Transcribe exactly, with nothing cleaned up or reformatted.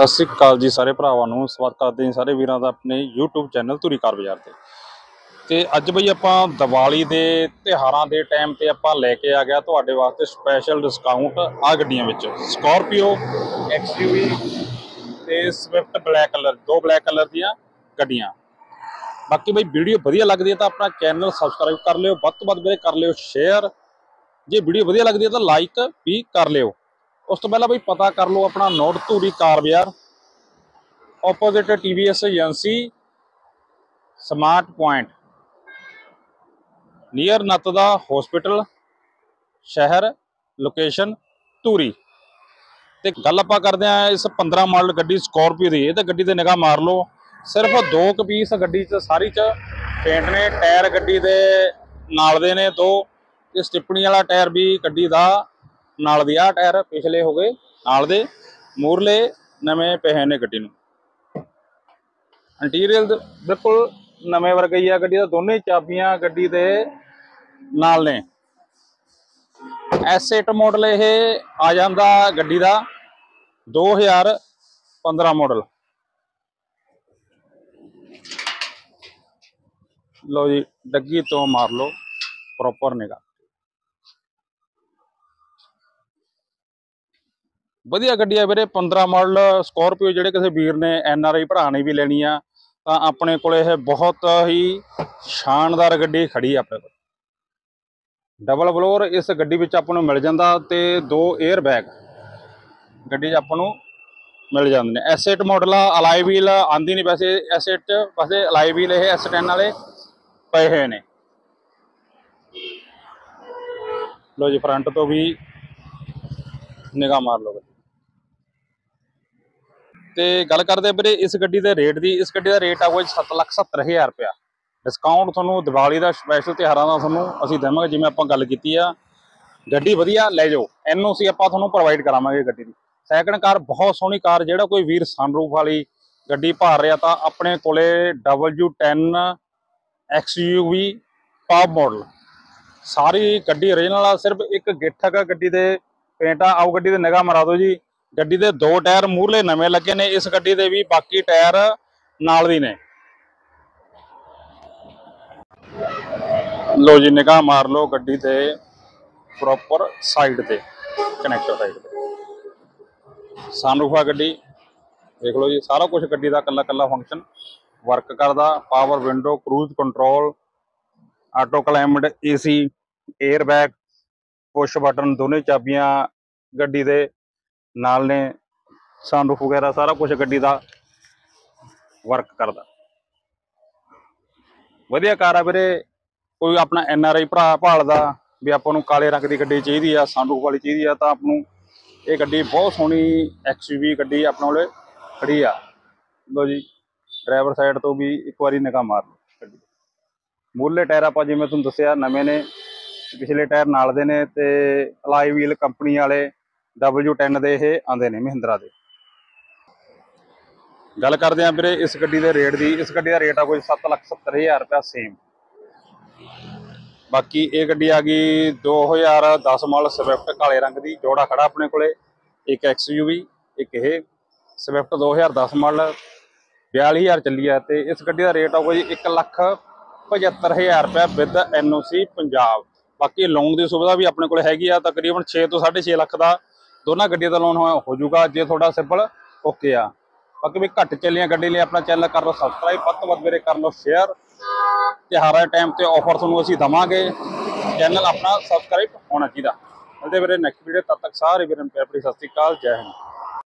सत श्री अकाल जी सारे भरावां नूं स्वागत करते हैं सारे वीरां दा अपने यूट्यूब चैनल धुरी कार बाज़ार ते। ते अज बई आपां दिवाली दे त्योहारां दे टाइम ते आपां लैके आ गया तुहाडे वास्ते स्पैशल डिस्काउंट आ गड्डियां विच स्कॉर्पियो एक्सयूवी ते स्विफ्ट ब्लैक कलर दो ब्लैक कलर दीआं गड्डियां। बाकी बई वीडियो वधिया लगदी है तां अपना चैनल सबसक्राइब कर लिओ, वध तो वध वीरे कर लिओ शेयर, जे वीडियो वधिया लगदी है तां लाइक भी कर लिओ। उस तो पहला बई पता कर लो अपना नोट धूरी कार बाज़ार opposite TVS agency smart point near नतदा हॉस्पिटल शहर लोकेशन धूरी। तो गल आप करते हैं इस पंद्रह मॉडल गड्डी स्कॉर्पियो की। ये गड्डी से निगाह मार लो, सिर्फ दो क पीस गड्डी च सारी च पेंट ने, टायर गड्डी दे नाल दे ने दो, तो स्टिप्पणी वाला टायर भी गड्डी का नाल दी। आ टायर पिछले हो गए नाल दे, मूरले नवें पे ने। गड्डी इंटीरियर बिल्कुल नवें वर्गा ही है गड्डी दा, दोनों ही चाबियां गड्डी दे नाल ने। एसेट मॉडल यह आ जाता गड्डी दा दो हज़ार पंद्रह मॉडल। लो जी डग्गी तो मार लो प्रॉपर निगाह, वधिया गड्डी है वीरे। पंद्रह मॉडल स्कॉर्पियो जिहड़े किसी वीर ने एन आर आई भरा ने भी लेनी आ तां अपने कोले यह बहुत ही शानदार गड्डी खड़ी है अपने कोल। डबल फ्लोर इस गड्डी विच आपां नूं मिल जांदा ते दो एयर बैग गड्डी च आपां नूं मिल जांदे ने। एसेट मॉडल आ, अलाई व्हील आंदी नहीं वैसे एसेट च, वैसे अलाई व्हील यह एस टेन वाले पए होए ने। लो जी फ्रंट तो भी निगाह मार लो। ते गल करते वीरे इस गड्डी दे रेट दी। इस गड्डी दा रेट आ कोई सत्त लख सत्तर हज़ार रुपया। डिस्काउंट थोनों दिवाली दा स्पैशल त्यौहारां दा थोनों असीं देवांगे, जिवें आपां गल कीती आ। गड्डी वधिया लै जाओ, एन ओ सी आपां थोनों प्रोवाइड करावांगे गड्डी दी। सैकंड कार बहुत सोहणी कार, जिहड़ा कोई वीर सनरूफ वाली गड्डी भाल रिहा तां अपने कोले W ten XUV top model सारी गड्डी ओरिजिनल आ। सिर्फ एक गिठक गड्डी दे पेंट आ। आओ गड्डी दे निगाह मरा दो जी। गड्डी दे दो टायर मूहरले नवें लगे ने इस गड्डी दे भी, बाकी टायर नाल दी ने। लो जी निगाह मार लो गड्डी दे प्रॉपर साइड ते, कनैक्टर साइड ते सानरूफा गड्डी देख लो जी। सारा कुछ गड्डी दा कल्ला कल्ला फंक्शन वर्क करदा। Power window, cruise control, auto climate, AC, air bag, push button, दोनों चाबियां गड्डी दे नाल ने। सनरूफ वगैरह सारा कुछ गड्डी दा वर्क करदा। वधिया कार है वीरे। कोई अपना एन आर आई भरा भालदा भी आपां नूं काले रंग की गड्डी चाहिए आ, सनरूफ वाली चाहिए आ, तां आपां नूं ये गड्डी बहुत सोहनी एक्सयूवी गड्डी अपने कोल खड़ी आ। लो जी ड्राइवर साइड तो भी एक बारी निगाह मार लो गड्डी। मूहरले टायर आपां जिवें तुहानूं दस्सिआ नवें ने, पिछले टायर नाल दे ने ते अलाई व्हील कंपनी वाले डबल्यू टेन दे ये आंदे ने महिंद्रा दे। गल करते हैं वीरे इस गड्डी दे रेट दी। इस गड्डी दा रेट आ कोई सत्त लख सत्तर हज़ार रुपया सेम। बाकी ये गड्डी आ गई दो हज़ार दस मॉडल स्विफ्ट काले रंग दी, जोड़ा खड़ा अपने कोले। एक एक्सयूवी एक ये स्विफ्ट दो हज़ार दस मॉडल बयाली हज़ार चली है। तो इस गड्डी दा रेट आ कोई एक लख पचहत्तर हज़ार रुपया with N O C Punjab. बाकी लोन की सुविधा भी अपने कोल हैगी आ। तकरीबन छे तो साढ़े छे लख का दोनों गड्डियों का लोन हो जूगा जे थोड़ा सिंपल ओके आ। बाकी भी घट चलिया गड्डी लिए अपना चैनल कर लो सबसक्राइब, वध तो वध मेरे कर लो शेयर। त्यौहार टाइम तो ऑफर थोनों असीं देवांगे। चैनल अपना सबसक्राइब होना चाहिए। मिलते मेरे नैक्सट वीडियो, तब तक सारे वीर प्यार भरी सत श्री अकाल, जय हिंद।